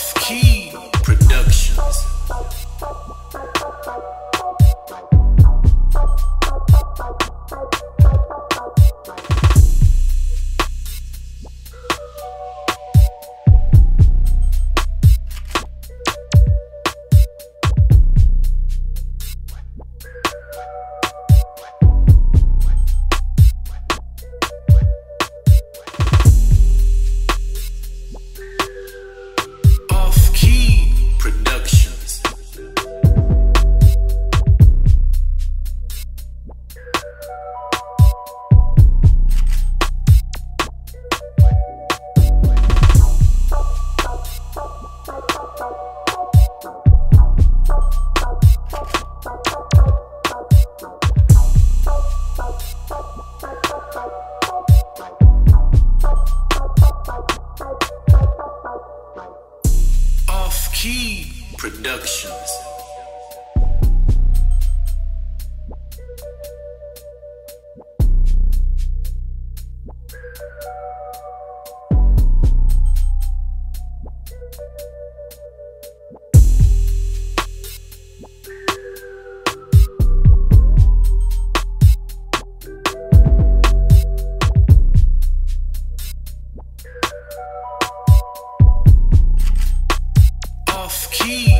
Off Ki Productions. Off Ki Productions. Off Ki.